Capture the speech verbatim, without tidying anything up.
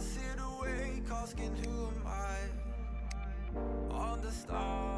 sit awake asking who am I on the stars.